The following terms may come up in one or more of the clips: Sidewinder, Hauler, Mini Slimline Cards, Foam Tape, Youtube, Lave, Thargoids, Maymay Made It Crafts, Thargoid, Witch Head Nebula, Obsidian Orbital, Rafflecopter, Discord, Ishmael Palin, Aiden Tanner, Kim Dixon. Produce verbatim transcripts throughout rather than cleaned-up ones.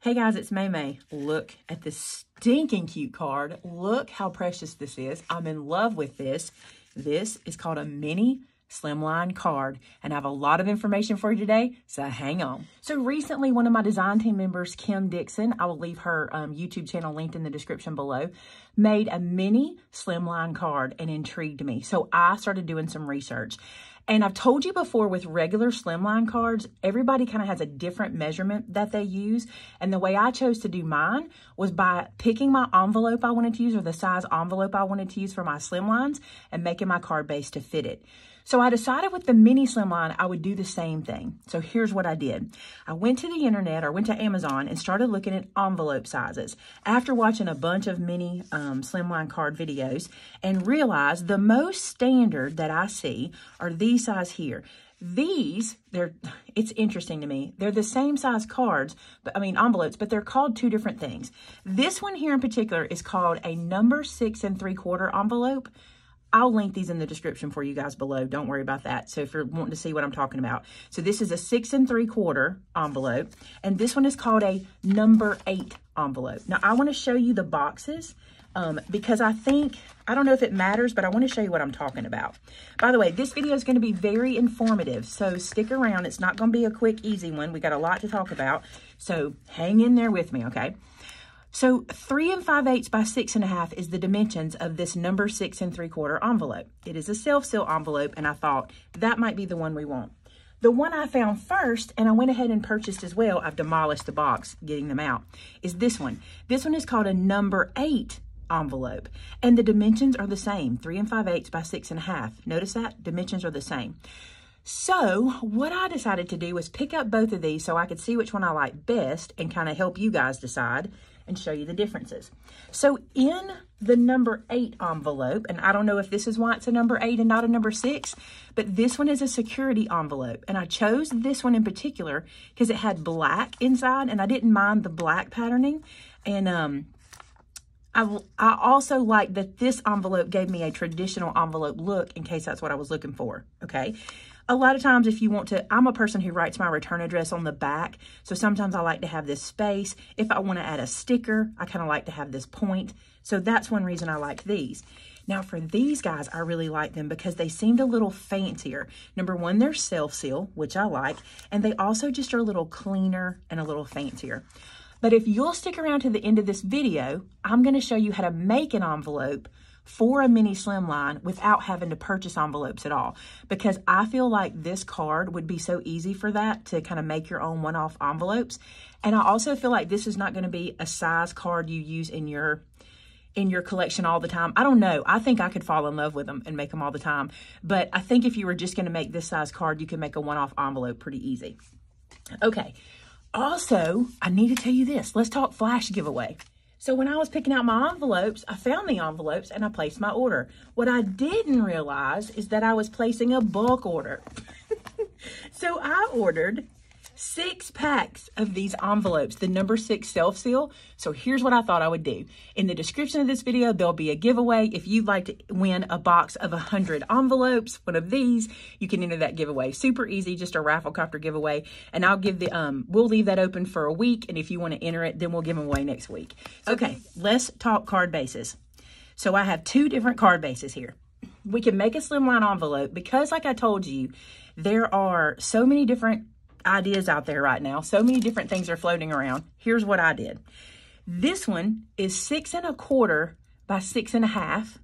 Hey guys, it's May May. Look at this stinking cute card. Look how precious this is. I'm in love with this. This is called a Mini Slimline Card, and I have a lot of information for you today, so hang on. So recently, one of my design team members, Kim Dixon, I will leave her um, YouTube channel linked in the description below, made a Mini Slimline Card and intrigued me. So I started doing some research. And I've told you before with regular slimline cards, everybody kind of has a different measurement that they use. And the way I chose to do mine was by picking my envelope I wanted to use, or the size envelope I wanted to use for my slimlines, and making my card base to fit it. So I decided with the Mini Slimline, I would do the same thing. So here's what I did. I went to the internet, or went to Amazon, and started looking at envelope sizes after watching a bunch of Mini um, Slimline card videos, and realized the most standard that I see are these size here. These, they're, it's interesting to me. They're the same size cards, but I mean envelopes, but they're called two different things. This one here in particular is called a number six and three quarter envelope. I'll link these in the description for you guys below. Don't worry about that. So if you're wanting to see what I'm talking about. So this is a six and three quarter envelope. And this one is called a number eight envelope. Now I want to show you the boxes um, because I think, I don't know if it matters, but I want to show you what I'm talking about. By the way, this video is going to be very informative. So stick around. It's not going to be a quick, easy one. We got a lot to talk about. So hang in there with me. Okay. So three and five eighths by six and a half is the dimensions of this number six and three quarter envelope. It is a self-seal envelope, and I thought that might be the one we want. The one I found first, and I went ahead and purchased as well, I've demolished the box getting them out, is this one. This one is called a number eight envelope, and the dimensions are the same, three and five eighths by six and a half. Notice that dimensions are the same. So what I decided to do was pick up both of these so I could see which one I like best and kind of help you guys decide and show you the differences. So in the number eight envelope, and I don't know if this is why it's a number eight and not a number six, but this one is a security envelope. And I chose this one in particular because it had black inside, and I didn't mind the black patterning. And um, I, I also like that this envelope gave me a traditional envelope look in case that's what I was looking for, okay? A lot of times if you want to, I'm a person who writes my return address on the back. So sometimes I like to have this space. If I want to add a sticker, I kind of like to have this point. So that's one reason I like these. Now for these guys, I really like them because they seemed a little fancier. Number one, they're self-seal, which I like. And they also just are a little cleaner and a little fancier. But if you'll stick around to the end of this video, I'm going to show you how to make an envelope for a Mini Slimline without having to purchase envelopes at all, because I feel like this card would be so easy for that, to kind of make your own one-off envelopes. And I also feel like this is not going to be a size card you use in your in your collection all the time. I don't know. I think I could fall in love with them and make them all the time. But I think if you were just going to make this size card, you could make a one-off envelope pretty easy. Okay. Also, I need to tell you this. Let's talk flash giveaway. So when I was picking out my envelopes, I found the envelopes and I placed my order. What I didn't realize is that I was placing a bulk order. So I ordered six packs of these envelopes, the number six self-seal. So here's what I thought I would do. In the description of this video, there'll be a giveaway. If you'd like to win a box of one hundred envelopes, one of these, you can enter that giveaway. Super easy, just a Rafflecopter giveaway. And I'll give the, um, we'll leave that open for a week. And if you want to enter it, then we'll give them away next week. Okay, let's talk card bases. So I have two different card bases here. We can make a slimline envelope because, like I told you, there are so many different ideas out there right now. So many different things are floating around. Here's what I did. This one is six and a quarter by six and a half.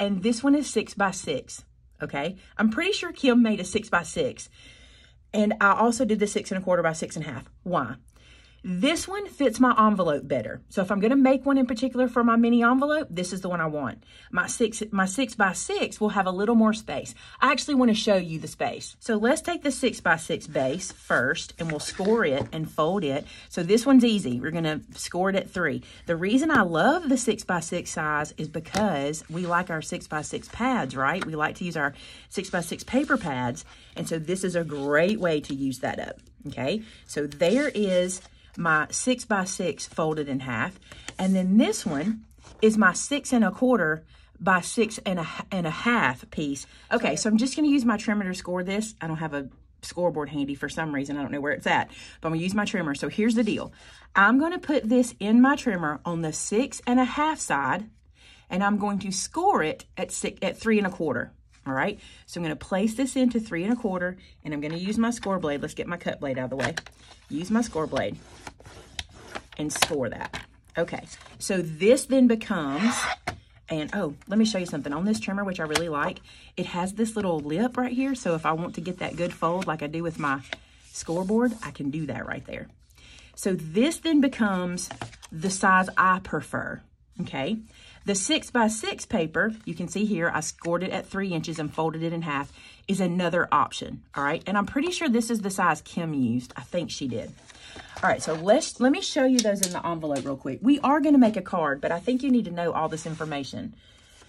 And this one is six by six. Okay. I'm pretty sure Kim made a six by six. And I also did the six and a quarter by six and a half. Why? This one fits my envelope better. So if I'm going to make one in particular for my mini envelope, this is the one I want. My six, my six by six will have a little more space. I actually want to show you the space. So let's take the six by six base first, and we'll score it and fold it. So this one's easy. We're going to score it at three. The reason I love the six by six size is because we like our six by six pads, right? We like to use our six by six paper pads. And so this is a great way to use that up. Okay. So there is my six by six folded in half. And then this one is my six and a quarter by six and a, and a half piece. Okay, so I'm just going to use my trimmer to score this. I don't have a scoreboard handy for some reason. I don't know where it's at, but I'm gonna use my trimmer. So here's the deal. I'm gonna put this in my trimmer on the six and a half side, and I'm going to score it at six, at three and a quarter. All right, so I'm gonna place this into three and a quarter, and I'm gonna use my score blade. Let's get my cut blade out of the way. Use my score blade and score that. Okay, so this then becomes, and oh, let me show you something. On this trimmer, which I really like, it has this little lip right here. So if I want to get that good fold like I do with my scoreboard, I can do that right there. So this then becomes the size I prefer, okay? The six by six paper, you can see here, I scored it at three inches and folded it in half, is another option, all right? And I'm pretty sure this is the size Kim used. I think she did. All right, so let's, let me show you those in the envelope real quick. We are gonna make a card, but I think you need to know all this information.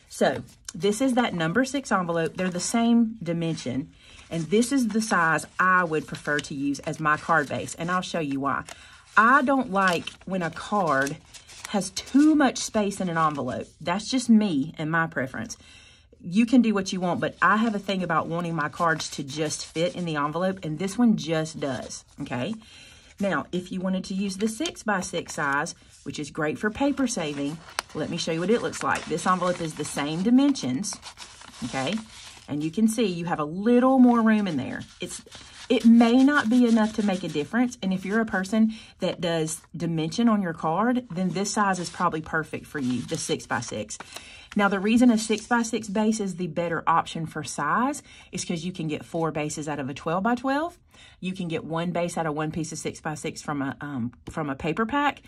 So this is that number six envelope. They're the same dimension. And this is the size I would prefer to use as my card base. And I'll show you why. I don't like when a card has too much space in an envelope. That's just me and my preference. You can do what you want, but I have a thing about wanting my cards to just fit in the envelope, and this one just does, okay? Now, if you wanted to use the six by six size, which is great for paper saving, let me show you what it looks like. This envelope is the same dimensions, okay? And you can see you have a little more room in there. It's, it may not be enough to make a difference. And if you're a person that does dimension on your card, then this size is probably perfect for you, the six by six. Now, the reason a six by six base is the better option for size is because you can get four bases out of a twelve by twelve. You can get one base out of one piece of six by six from a, um, from a paper pack.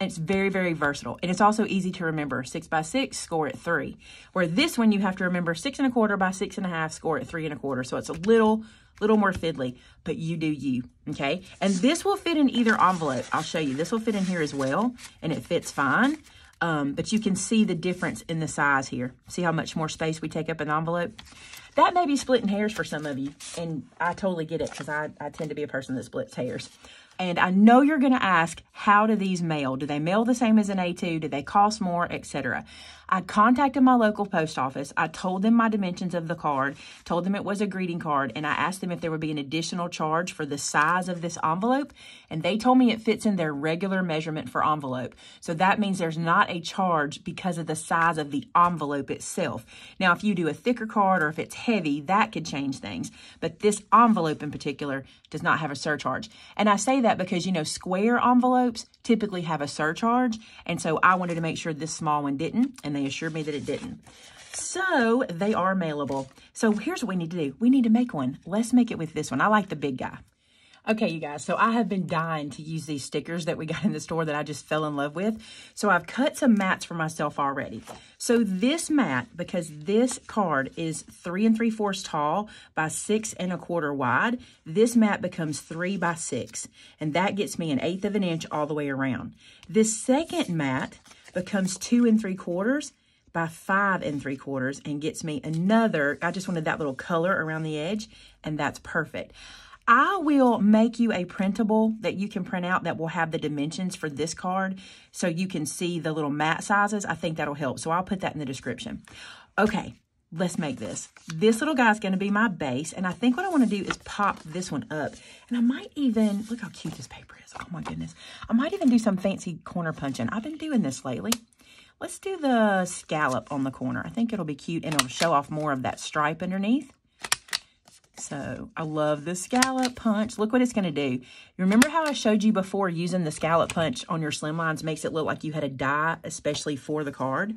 And it's very, very versatile. And it's also easy to remember. Six by six, score at three. Where this one, you have to remember six and a quarter by six and a half, score at three and a quarter. So it's a little, little more fiddly, but you do you, okay? And this will fit in either envelope. I'll show you. This will fit in here as well, and it fits fine. Um, but you can see the difference in the size here. See how much more space we take up an envelope? That may be splitting hairs for some of you, and I totally get it because I, I tend to be a person that splits hairs. And I know you're going to ask, how do these mail? Do they mail the same as an A two? Do they cost more, et cetera? I contacted my local post office. I told them my dimensions of the card, told them it was a greeting card, and I asked them if there would be an additional charge for the size of this envelope, and they told me it fits in their regular measurement for envelope. So that means there's not a charge because of the size of the envelope itself. Now, if you do a thicker card or if it's heavy, that could change things, but this envelope in particular does not have a surcharge. And I say that because, you know, square envelopes typically have a surcharge, and so I wanted to make sure this small one didn't, and they assured me that it didn't. So they are mailable. So here's what we need to do. We need to make one. Let's make it with this one. I like the big guy. Okay, you guys, so I have been dying to use these stickers that we got in the store that I just fell in love with. So I've cut some mats for myself already. So this mat, because this card is three and three fourths tall by six and a quarter wide, this mat becomes three by six. And that gets me an eighth of an inch all the way around. This second mat becomes two and three quarters by five and three quarters and gets me another, I just wanted that little color around the edge, and that's perfect. I will make you a printable that you can print out that will have the dimensions for this card so you can see the little mat sizes. I think that'll help. So I'll put that in the description. Okay, let's make this. This little guy's going to be my base. And I think what I want to do is pop this one up. And I might even, look how cute this paper is. Oh my goodness. I might even do some fancy corner punching. I've been doing this lately. Let's do the scallop on the corner. I think it'll be cute and it'll show off more of that stripe underneath. So I love the scallop punch. Look what it's gonna do. You remember how I showed you before using the scallop punch on your slimlines makes it look like you had a die, especially for the card.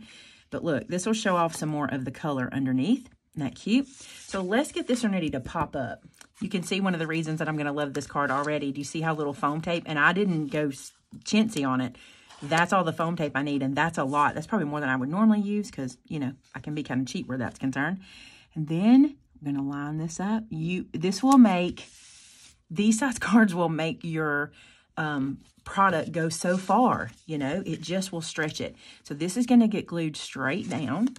But look, this will show off some more of the color underneath. Isn't that cute? So let's get this one ready to pop up. You can see one of the reasons that I'm gonna love this card already. Do you see how little foam tape? And I didn't go chintzy on it. That's all the foam tape I need, and that's a lot. That's probably more than I would normally use because, you know, I can be kind of cheap where that's concerned. And then I'm gonna line this up. You, this will make, these size cards will make your um, product go so far, you know, it just will stretch it. So this is gonna get glued straight down.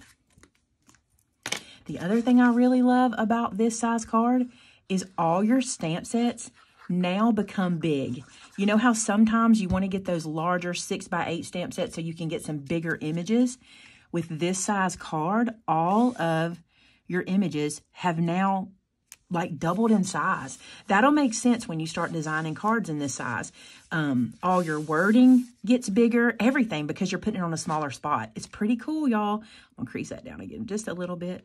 The other thing I really love about this size card is all your stamp sets now become big. You know how sometimes you wanna get those larger six by eight stamp sets so you can get some bigger images? With this size card, all of your images have now like doubled in size. That'll make sense when you start designing cards in this size. Um, all your wording gets bigger, everything, because you're putting it on a smaller spot. It's pretty cool, y'all. I'm gonna crease that down again just a little bit,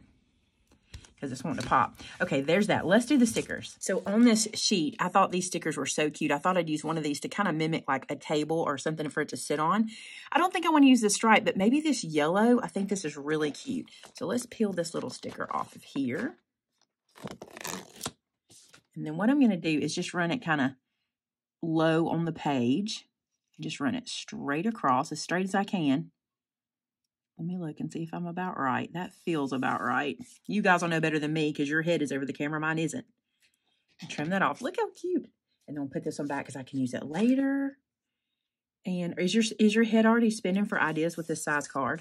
because it's wanting to pop. Okay, there's that. Let's do the stickers. So on this sheet, I thought these stickers were so cute. I thought I'd use one of these to kind of mimic like a table or something for it to sit on. I don't think I want to use this stripe, but maybe this yellow. I think this is really cute. So let's peel this little sticker off of here. And then what I'm going to do is just run it kind of low on the page. Just run it straight across, as straight as I can. Let me look and see if I'm about right. That feels about right. You guys will know better than me because your head is over the camera. Mine isn't. Trim that off. Look how cute. And then we'll put this one back because I can use it later. And is your, is your head already spinning for ideas with this size card?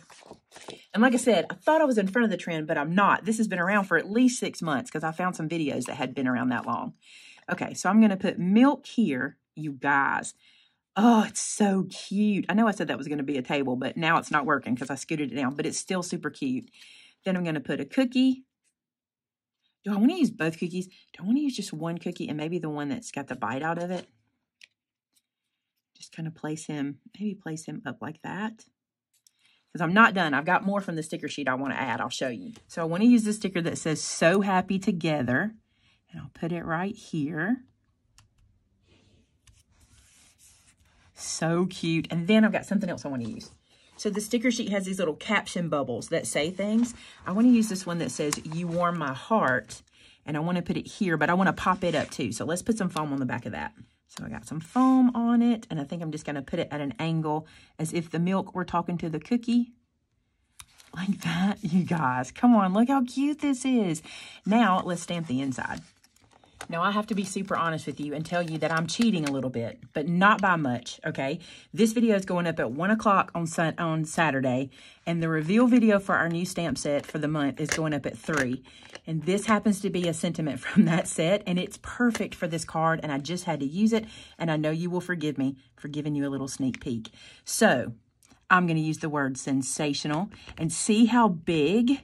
And like I said, I thought I was in front of the trend, but I'm not. This has been around for at least six months because I found some videos that had been around that long. Okay, so I'm going to put milk here, you guys. Oh, it's so cute. I know I said that was going to be a table, but now it's not working because I scooted it down, but it's still super cute. Then I'm going to put a cookie. Do I want to use both cookies? Do I want to use just one cookie and maybe the one that's got the bite out of it? Just kind of place him, maybe place him up like that. Because I'm not done. I've got more from the sticker sheet I want to add. I'll show you. So I want to use the sticker that says So Happy Together, and I'll put it right here. So cute. And then I've got something else I want to use. So the sticker sheet has these little caption bubbles that say things. I want to use this one that says, You Warm My Heart. And I want to put it here, but I want to pop it up too. So let's put some foam on the back of that. So I got some foam on it. And I think I'm just going to put it at an angle as if the milk were talking to the cookie. Like that, you guys. Come on, look how cute this is. Now let's stamp the inside. Now, I have to be super honest with you and tell you that I'm cheating a little bit, but not by much, okay? This video is going up at one o'clock on sun on Saturday, and the reveal video for our new stamp set for the month is going up at three. And this happens to be a sentiment from that set, and it's perfect for this card, and I just had to use it, and I know you will forgive me for giving you a little sneak peek. So, I'm going to use the word sensational and see how big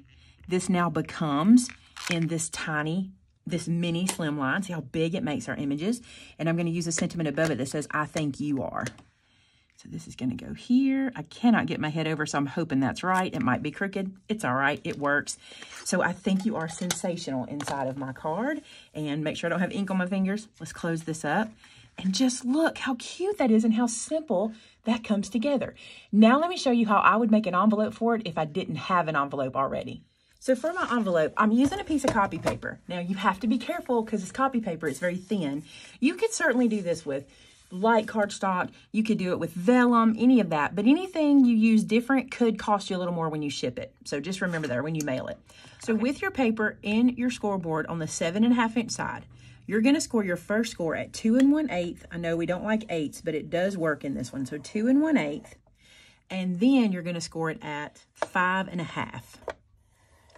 this now becomes in this tiny this mini slim line. See how big it makes our images. And I'm going to use a sentiment above it that says, I think you are. So this is going to go here. I cannot get my head over, so I'm hoping that's right. It might be crooked. It's all right. It works. So I think you are sensational inside of my card. And make sure I don't have ink on my fingers. Let's close this up. And just look how cute that is and how simple that comes together. Now let me show you how I would make an envelope for it if I didn't have an envelope already. So for my envelope, I'm using a piece of copy paper. Now, you have to be careful because it's copy paper. It's very thin. You could certainly do this with light cardstock. You could do it with vellum, any of that. But anything you use different could cost you a little more when you ship it. So just remember that when you mail it. So okay. With your paper in your scoreboard on the seven and a half inch side, you're going to score your first score at two and one eighth. I know we don't like eights, but it does work in this one. So two and one eighth. And then you're going to score it at five and a half.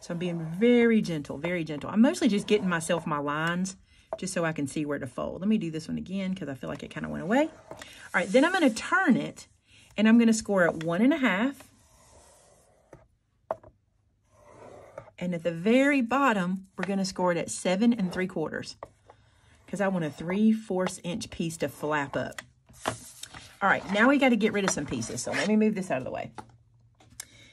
So I'm being very gentle, very gentle. I'm mostly just getting myself my lines just so I can see where to fold. Let me do this one again because I feel like it kind of went away. All right, then I'm going to turn it, and I'm going to score at one and a half. And at the very bottom, we're going to score it at seven and three quarters because I want a three-fourths inch piece to flap up. All right, now we got to get rid of some pieces. So let me move this out of the way.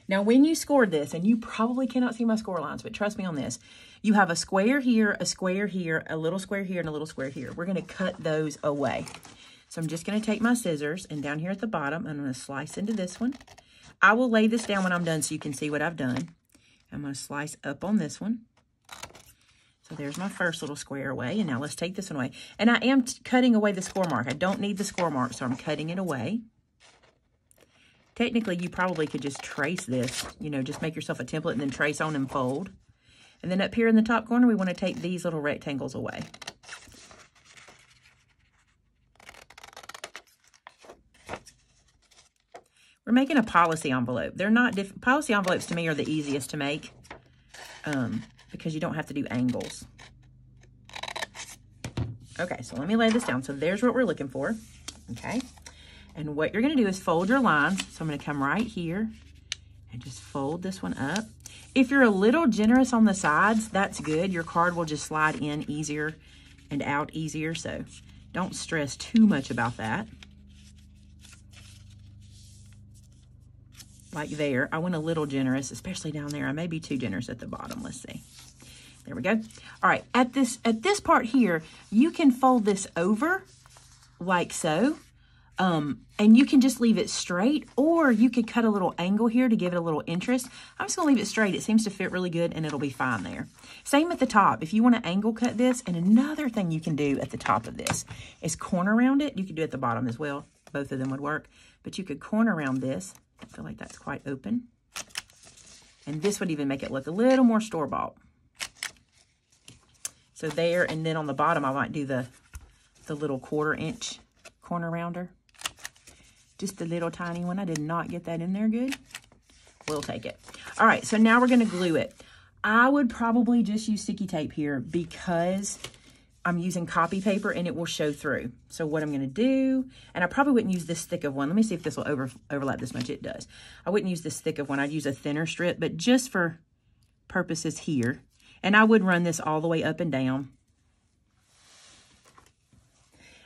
Now, when you scored this, and you probably cannot see my score lines, but trust me on this, you have a square here, a square here, a little square here, and a little square here. We're going to cut those away. So I'm just going to take my scissors, and down here at the bottom, I'm going to slice into this one. I will lay this down when I'm done so you can see what I've done. I'm going to slice up on this one. So there's my first little square away, and now let's take this one away. And I am cutting away the score mark. I don't need the score mark, so I'm cutting it away. Technically, you probably could just trace this, you know, just make yourself a template and then trace on and fold. And then up here in the top corner, we want to take these little rectangles away. We're making a policy envelope. They're not diff- policy envelopes to me are the easiest to make um, because you don't have to do angles. Okay, so let me lay this down. So there's what we're looking for. Okay. And what you're going to do is fold your lines. So I'm going to come right here and just fold this one up. If you're a little generous on the sides, that's good. Your card will just slide in easier and out easier, so don't stress too much about that. Like there, I went a little generous, especially down there. I may be too generous at the bottom. Let's see. There we go. All right, at this at this part here, you can fold this over like so, um, and you can just leave it straight, or you could cut a little angle here to give it a little interest. I'm just gonna leave it straight. It seems to fit really good, and it'll be fine there. Same at the top. If you want to angle cut this, and another thing you can do at the top of this is corner round it. You could do it at the bottom as well. Both of them would work, but you could corner round this. I feel like that's quite open. And this would even make it look a little more store-bought. So there, and then on the bottom, I might do the, the little quarter inch corner rounder. Just a little tiny one. I did not get that in there good. We'll take it. All right, so now we're gonna glue it. I would probably just use sticky tape here because I'm using copy paper and it will show through. So what I'm gonna do, and I probably wouldn't use this thick of one. Let me see if this will over, overlap this much. It does. I wouldn't use this thick of one. I'd use a thinner strip, but just for purposes here. And I would run this all the way up and down.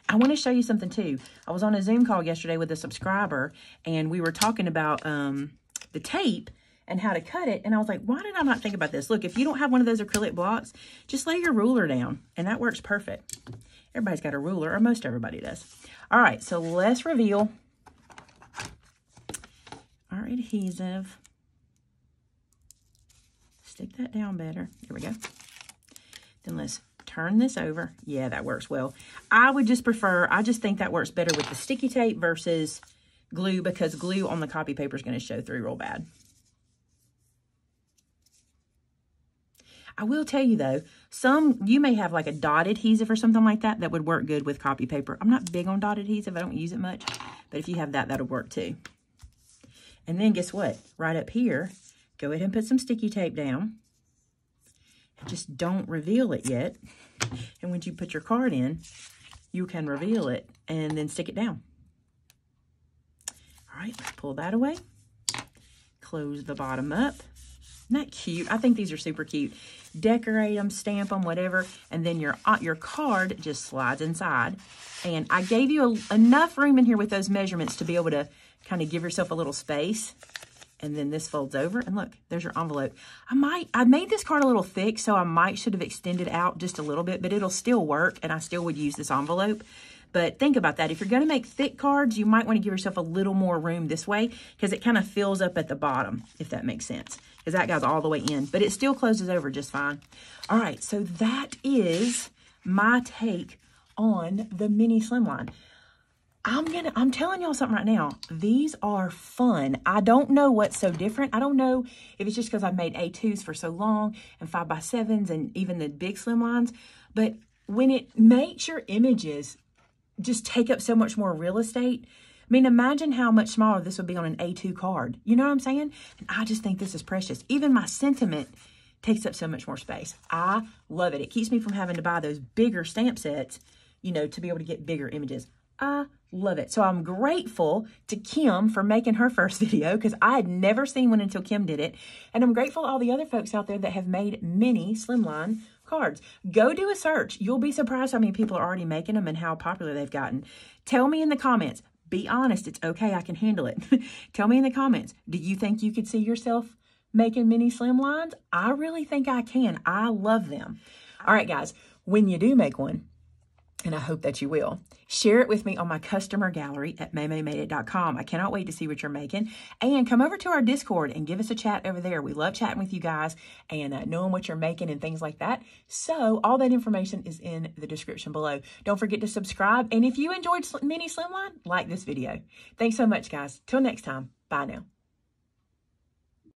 I wanna show you something too. I was on a Zoom call yesterday with a subscriber and we were talking about um, the tape and how to cut it. And I was like, why did I not think about this? Look, if you don't have one of those acrylic blocks, just lay your ruler down and that works perfect. Everybody's got a ruler, or most everybody does. All right, so let's reveal our adhesive. Stick that down better. Here we go. Then let's turn this over. Yeah, that works well. I would just prefer, I just think that works better with the sticky tape versus glue because glue on the copy paper is going to show through real bad. I will tell you though, some, you may have like a dot adhesive or something like that that would work good with copy paper. I'm not big on dot adhesive. I don't use it much, but if you have that, that'll work too. And then guess what? Right up here, go ahead and put some sticky tape down. Just don't reveal it yet. And when you put your card in, you can reveal it and then stick it down. All right, let's pull that away. Close the bottom up. Isn't that cute? I think these are super cute. Decorate them, stamp them, whatever, and then your your card just slides inside. And I gave you a, enough room in here with those measurements to be able to kind of give yourself a little space. And then this folds over, and look, there's your envelope. I might, I made this card a little thick, so I might should have extended out just a little bit, but it'll still work, and I still would use this envelope. But think about that. If you're going to make thick cards, you might want to give yourself a little more room this way because it kind of fills up at the bottom, if that makes sense, because that goes all the way in. But it still closes over just fine. All right, so that is my take on the Mini Slimline. I'm gonna, I'm telling y'all something right now. These are fun. I don't know what's so different. I don't know if it's just because I've made A twos for so long and five by sevens and even the big Slimlines. But when it makes your images just take up so much more real estate. I mean, imagine how much smaller this would be on an A two card. You know what I'm saying? And I just think this is precious. Even my sentiment takes up so much more space. I love it. It keeps me from having to buy those bigger stamp sets, you know, to be able to get bigger images. I love it. So I'm grateful to Kim for making her first video because I had never seen one until Kim did it. And I'm grateful to all the other folks out there that have made mini Slimline cards. Go do a search. You'll be surprised how many people are already making them and how popular they've gotten. Tell me in the comments. Be honest. It's okay. I can handle it. Tell me in the comments. Do you think you could see yourself making mini Slimlines? I really think I can. I love them. All right, guys. When you do make one, and I hope that you will, share it with me on my customer gallery at may may made it dot com. I cannot wait to see what you're making. And come over to our Discord and give us a chat over there. We love chatting with you guys and uh, knowing what you're making and things like that. So all that information is in the description below. Don't forget to subscribe. And if you enjoyed Mini Slimline, like this video. Thanks so much, guys. Till next time. Bye now.